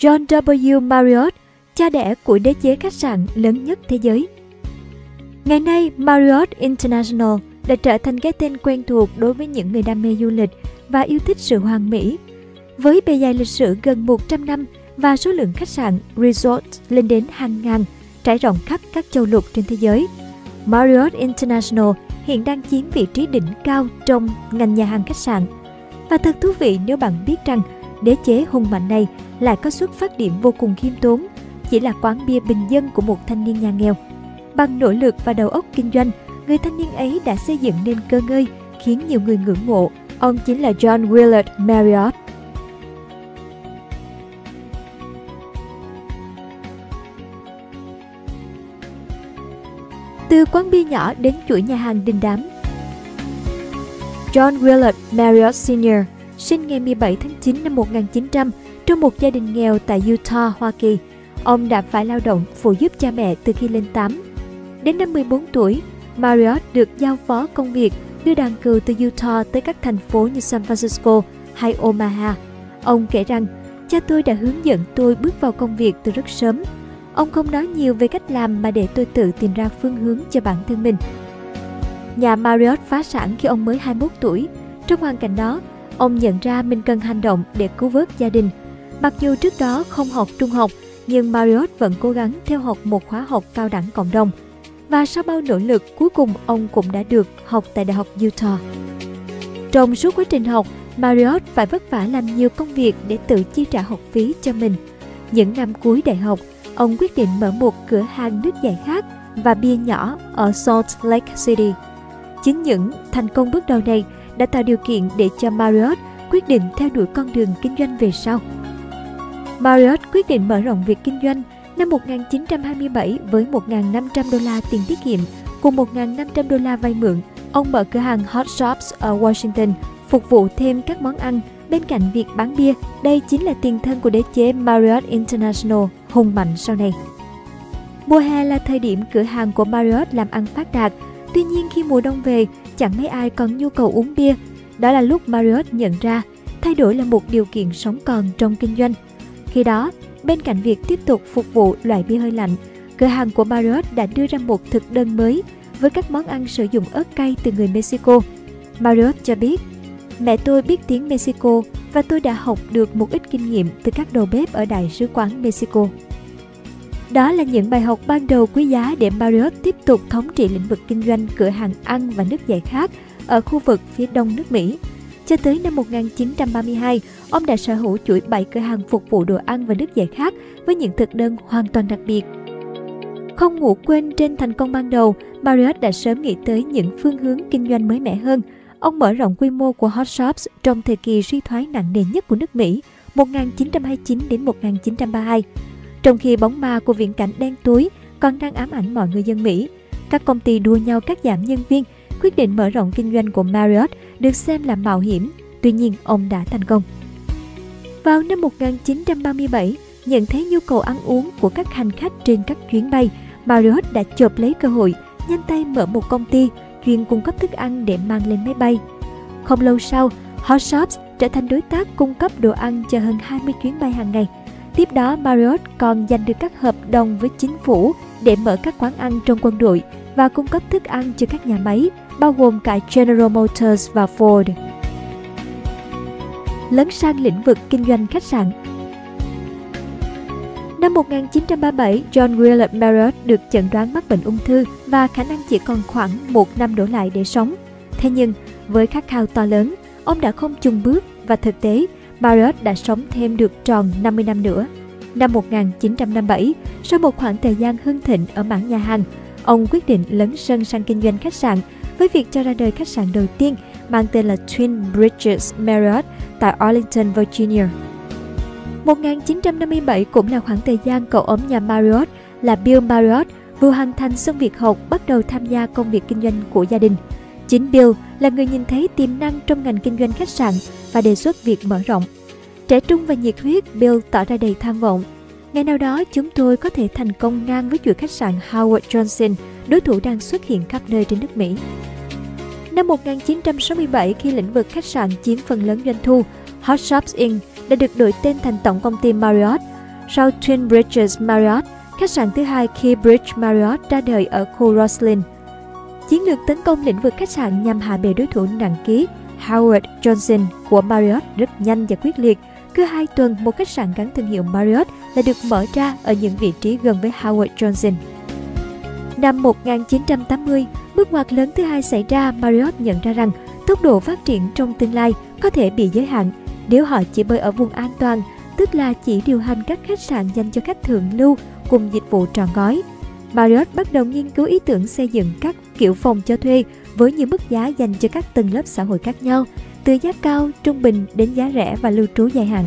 John W. Marriott, cha đẻ của đế chế khách sạn lớn nhất thế giới. Ngày nay, Marriott International đã trở thành cái tên quen thuộc đối với những người đam mê du lịch và yêu thích sự hoàn mỹ. Với bề dày lịch sử gần 100 năm và số lượng khách sạn resort lên đến hàng ngàn, trải rộng khắp các châu lục trên thế giới, Marriott International hiện đang chiếm vị trí đỉnh cao trong ngành nhà hàng khách sạn. Và thật thú vị nếu bạn biết rằng đế chế hùng mạnh này lại có xuất phát điểm vô cùng khiêm tốn, chỉ là quán bia bình dân của một thanh niên nhà nghèo. Bằng nỗ lực và đầu óc kinh doanh, người thanh niên ấy đã xây dựng nên cơ ngơi khiến nhiều người ngưỡng mộ. Ông chính là John Willard Marriott. Từ quán bia nhỏ đến chuỗi nhà hàng đình đám. John Willard Marriott Senior sinh ngày 17 tháng 9 năm 1900 trong một gia đình nghèo tại Utah, Hoa Kỳ. Ông đã phải lao động phụ giúp cha mẹ từ khi lên 8. Đến năm 14 tuổi, Marriott được giao phó công việc đưa đàn cừu từ Utah tới các thành phố như San Francisco hay Omaha. Ông kể rằng, cha tôi đã hướng dẫn tôi bước vào công việc từ rất sớm. Ông không nói nhiều về cách làm mà để tôi tự tìm ra phương hướng cho bản thân mình. Nhà Marriott phá sản khi ông mới 21 tuổi. Trong hoàn cảnh đó, ông nhận ra mình cần hành động để cứu vớt gia đình. Mặc dù trước đó không học trung học, nhưng Marriott vẫn cố gắng theo học một khóa học cao đẳng cộng đồng. Và sau bao nỗ lực, cuối cùng ông cũng đã được học tại Đại học Utah. Trong suốt quá trình học, Marriott phải vất vả làm nhiều công việc để tự chi trả học phí cho mình. Những năm cuối đại học, ông quyết định mở một cửa hàng nước giải khát và bia nhỏ ở Salt Lake City. Chính những thành công bước đầu này đã tạo điều kiện để cho Marriott quyết định theo đuổi con đường kinh doanh về sau. Marriott quyết định mở rộng việc kinh doanh năm 1927 với 1.500 đô la tiền tiết kiệm cùng 1.500 đô la vay mượn. Ông mở cửa hàng Hot Shoppes ở Washington, phục vụ thêm các món ăn bên cạnh việc bán bia. Đây chính là tiền thân của đế chế Marriott International hùng mạnh sau này. Mùa hè là thời điểm cửa hàng của Marriott làm ăn phát đạt. Tuy nhiên khi mùa đông về, chẳng mấy ai còn nhu cầu uống bia. Đó là lúc Marriott nhận ra thay đổi là một điều kiện sống còn trong kinh doanh. Khi đó, bên cạnh việc tiếp tục phục vụ loại bia hơi lạnh, cửa hàng của Marriott đã đưa ra một thực đơn mới với các món ăn sử dụng ớt cay từ người Mexico. Marriott cho biết, mẹ tôi biết tiếng Mexico và tôi đã học được một ít kinh nghiệm từ các đầu bếp ở đại sứ quán Mexico. Đó là những bài học ban đầu quý giá để Marriott tiếp tục thống trị lĩnh vực kinh doanh cửa hàng ăn và nước giải khát ở khu vực phía đông nước Mỹ. Cho tới năm 1932, ông đã sở hữu chuỗi 7 cửa hàng phục vụ đồ ăn và nước giải khát với những thực đơn hoàn toàn đặc biệt. Không ngủ quên trên thành công ban đầu, Marriott đã sớm nghĩ tới những phương hướng kinh doanh mới mẻ hơn. Ông mở rộng quy mô của Hot Shoppes trong thời kỳ suy thoái nặng nề nhất của nước Mỹ 1929 đến 1932. Trong khi bóng ma của viễn cảnh đen tối còn đang ám ảnh mọi người dân Mỹ, các công ty đua nhau cắt giảm nhân viên. Quyết định mở rộng kinh doanh của Marriott được xem là mạo hiểm, tuy nhiên ông đã thành công. Vào năm 1937, nhận thấy nhu cầu ăn uống của các hành khách trên các chuyến bay, Marriott đã chộp lấy cơ hội, nhanh tay mở một công ty chuyên cung cấp thức ăn để mang lên máy bay. Không lâu sau, Hot Shoppes trở thành đối tác cung cấp đồ ăn cho hơn 20 chuyến bay hàng ngày. Tiếp đó, Marriott còn giành được các hợp đồng với chính phủ để mở các quán ăn trong quân đội và cung cấp thức ăn cho các nhà máy, bao gồm cả General Motors và Ford. Lấn sang lĩnh vực kinh doanh khách sạn. Năm 1937, John Willard Marriott được chẩn đoán mắc bệnh ung thư và khả năng chỉ còn khoảng 1 năm đổ lại để sống. Thế nhưng, với khát khao to lớn, ông đã không chùn bước và thực tế, Marriott đã sống thêm được tròn 50 năm nữa. Năm 1957, sau một khoảng thời gian hưng thịnh ở mảng nhà hàng, ông quyết định lấn sân sang kinh doanh khách sạn với việc cho ra đời khách sạn đầu tiên mang tên là Twin Bridges Marriott tại Arlington, Virginia. 1957 cũng là khoảng thời gian cậu ấm nhà Marriott là Bill Marriott vừa hoàn thành xong việc học bắt đầu tham gia công việc kinh doanh của gia đình. Chính Bill là người nhìn thấy tiềm năng trong ngành kinh doanh khách sạn và đề xuất việc mở rộng. Trẻ trung và nhiệt huyết, Bill tỏ ra đầy tham vọng. Ngày nào đó chúng tôi có thể thành công ngang với chuỗi khách sạn Howard Johnson, đối thủ đang xuất hiện khắp nơi trên nước Mỹ. Năm 1967, khi lĩnh vực khách sạn chiếm phần lớn doanh thu, Hot Shoppes Inc. đã được đổi tên thành tổng công ty Marriott. Sau Twin Bridges Marriott, khách sạn thứ hai Key Bridge Marriott ra đời ở khu Roslyn. Chiến lược tấn công lĩnh vực khách sạn nhằm hạ bệ đối thủ nặng ký Howard Johnson của Marriott rất nhanh và quyết liệt. Cứ 2 tuần, một khách sạn gắn thương hiệu Marriott là được mở ra ở những vị trí gần với Howard Johnson. Năm 1980, bước ngoặt lớn thứ hai xảy ra. Marriott nhận ra rằng tốc độ phát triển trong tương lai có thể bị giới hạn nếu họ chỉ bơi ở vùng an toàn, tức là chỉ điều hành các khách sạn dành cho khách thượng lưu cùng dịch vụ trọn gói. Marriott bắt đầu nghiên cứu ý tưởng xây dựng các kiểu phòng cho thuê với những mức giá dành cho các tầng lớp xã hội khác nhau, từ giá cao, trung bình đến giá rẻ và lưu trú dài hạn.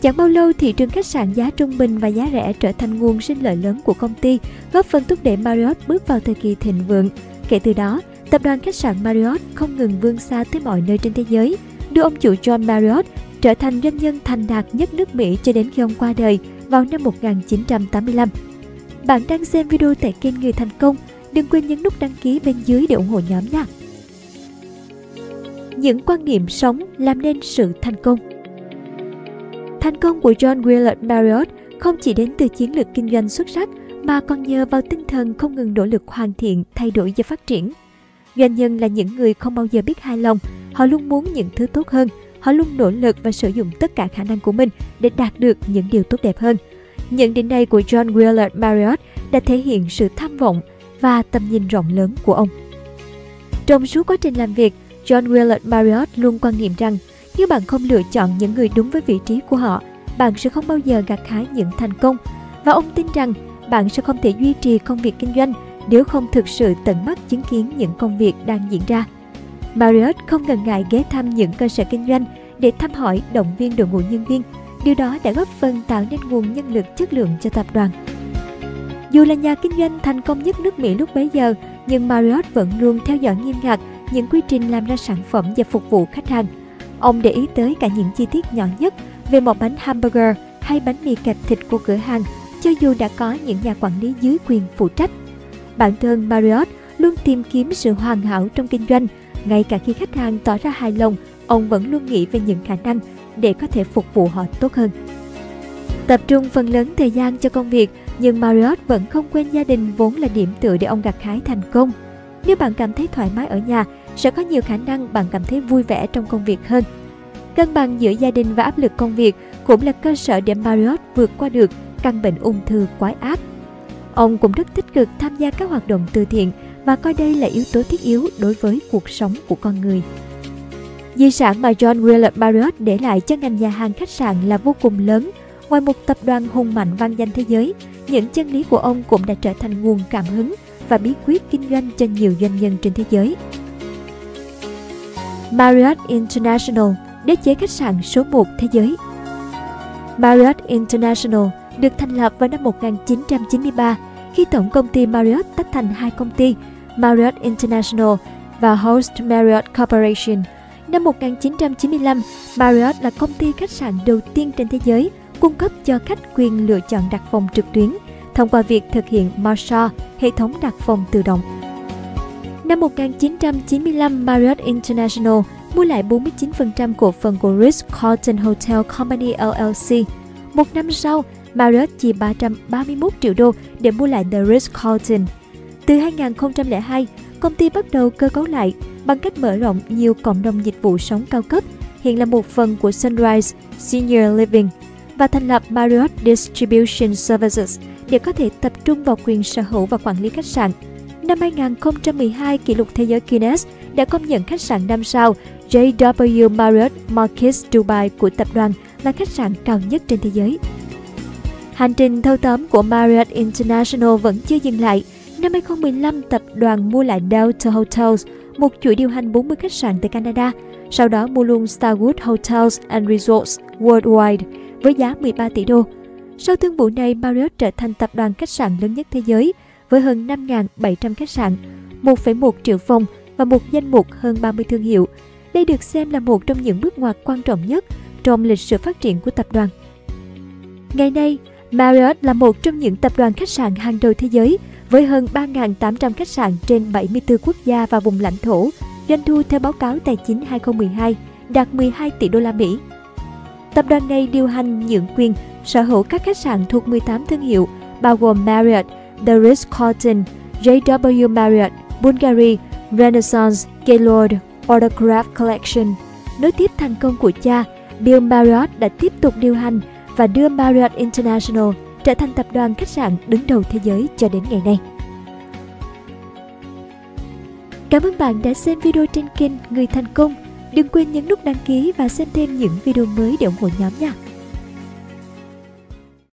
Chẳng bao lâu, thị trường khách sạn giá trung bình và giá rẻ trở thành nguồn sinh lợi lớn của công ty, góp phần thúc đẩy Marriott bước vào thời kỳ thịnh vượng. Kể từ đó, tập đoàn khách sạn Marriott không ngừng vươn xa tới mọi nơi trên thế giới, đưa ông chủ John Marriott trở thành doanh nhân thành đạt nhất nước Mỹ cho đến khi ông qua đời vào năm 1985. Bạn đang xem video tại kênh Người Thành Công, đừng quên nhấn nút đăng ký bên dưới để ủng hộ nhóm nha! Những quan niệm sống làm nên sự thành công. Thành công của John Willard Marriott không chỉ đến từ chiến lược kinh doanh xuất sắc mà còn nhờ vào tinh thần không ngừng nỗ lực hoàn thiện, thay đổi và phát triển. Doanh nhân là những người không bao giờ biết hài lòng, họ luôn muốn những thứ tốt hơn, họ luôn nỗ lực và sử dụng tất cả khả năng của mình để đạt được những điều tốt đẹp hơn. Nhận định này của John Willard Marriott đã thể hiện sự tham vọng và tầm nhìn rộng lớn của ông. Trong suốt quá trình làm việc, John Willard Marriott luôn quan niệm rằng nếu bạn không lựa chọn những người đúng với vị trí của họ, bạn sẽ không bao giờ gặt hái những thành công. Và ông tin rằng bạn sẽ không thể duy trì công việc kinh doanh nếu không thực sự tận mắt chứng kiến những công việc đang diễn ra. Marriott không ngần ngại ghé thăm những cơ sở kinh doanh để thăm hỏi, động viên đội ngũ nhân viên. Điều đó đã góp phần tạo nên nguồn nhân lực chất lượng cho tập đoàn. Dù là nhà kinh doanh thành công nhất nước Mỹ lúc bấy giờ, nhưng Marriott vẫn luôn theo dõi nghiêm ngặt những quy trình làm ra sản phẩm và phục vụ khách hàng. Ông để ý tới cả những chi tiết nhỏ nhất về một bánh hamburger hay bánh mì kẹp thịt của cửa hàng, cho dù đã có những nhà quản lý dưới quyền phụ trách. Bản thân Marriott luôn tìm kiếm sự hoàn hảo trong kinh doanh. Ngay cả khi khách hàng tỏ ra hài lòng, ông vẫn luôn nghĩ về những khả năng để có thể phục vụ họ tốt hơn. Tập trung phần lớn thời gian cho công việc, nhưng Marriott vẫn không quên gia đình vốn là điểm tựa để ông gặt hái thành công. Nếu bạn cảm thấy thoải mái ở nhà, sẽ có nhiều khả năng bạn cảm thấy vui vẻ trong công việc hơn. Cân bằng giữa gia đình và áp lực công việc cũng là cơ sở để Marriott vượt qua được căn bệnh ung thư quái ác. Ông cũng rất tích cực tham gia các hoạt động từ thiện và coi đây là yếu tố thiết yếu đối với cuộc sống của con người. Di sản mà John Willard Marriott để lại cho ngành nhà hàng khách sạn là vô cùng lớn. Ngoài một tập đoàn hùng mạnh vang danh thế giới, những chân lý của ông cũng đã trở thành nguồn cảm hứng và bí quyết kinh doanh cho nhiều doanh nhân trên thế giới. Marriott International, đế chế khách sạn số 1 thế giới. Marriott International được thành lập vào năm 1993 khi tổng công ty Marriott tách thành hai công ty, Marriott International và Host Marriott Corporation. Năm 1995, Marriott là công ty khách sạn đầu tiên trên thế giới cung cấp cho khách quyền lựa chọn đặt phòng trực tuyến thông qua việc thực hiện Marsha, hệ thống đặt phòng tự động. Năm 1995, Marriott International mua lại 49% cổ phần của Ritz-Carlton Hotel Company LLC. Một năm sau, Marriott chi 331 triệu đô để mua lại The Ritz-Carlton. Từ 2002, công ty bắt đầu cơ cấu lại bằng cách mở rộng nhiều cộng đồng dịch vụ sống cao cấp, hiện là một phần của Sunrise Senior Living, và thành lập Marriott Distribution Services để có thể tập trung vào quyền sở hữu và quản lý khách sạn. Năm 2012, kỷ lục thế giới Guinness đã công nhận khách sạn 5 sao JW Marriott Marquis Dubai của tập đoàn là khách sạn cao nhất trên thế giới. Hành trình thâu tóm của Marriott International vẫn chưa dừng lại. Năm 2015, tập đoàn mua lại Delta Hotels, một chuỗi điều hành 40 khách sạn tại Canada, sau đó mua luôn Starwood Hotels and Resorts Worldwide với giá 13 tỷ đô. Sau thương vụ này, Marriott trở thành tập đoàn khách sạn lớn nhất thế giới với hơn 5.700 khách sạn, 1,1 triệu phòng và một danh mục hơn 30 thương hiệu. Đây được xem là một trong những bước ngoặt quan trọng nhất trong lịch sử phát triển của tập đoàn. Ngày nay, Marriott là một trong những tập đoàn khách sạn hàng đầu thế giới với hơn 3.800 khách sạn trên 74 quốc gia và vùng lãnh thổ, doanh thu theo báo cáo tài chính 2012 đạt 12 tỷ đô la Mỹ. Tập đoàn này điều hành nhượng quyền sở hữu các khách sạn thuộc 18 thương hiệu, bao gồm Marriott, The Ritz-Carlton, JW Marriott, Bulgari, Renaissance, Gaylord, Autograph Collection. Nối tiếp thành công của cha, Bill Marriott đã tiếp tục điều hành và đưa Marriott International trở thành tập đoàn khách sạn đứng đầu thế giới cho đến ngày nay. Cảm ơn bạn đã xem video trên kênh Người Thành Công. Đừng quên nhấn nút đăng ký và xem thêm những video mới để ủng hộ nhóm nha.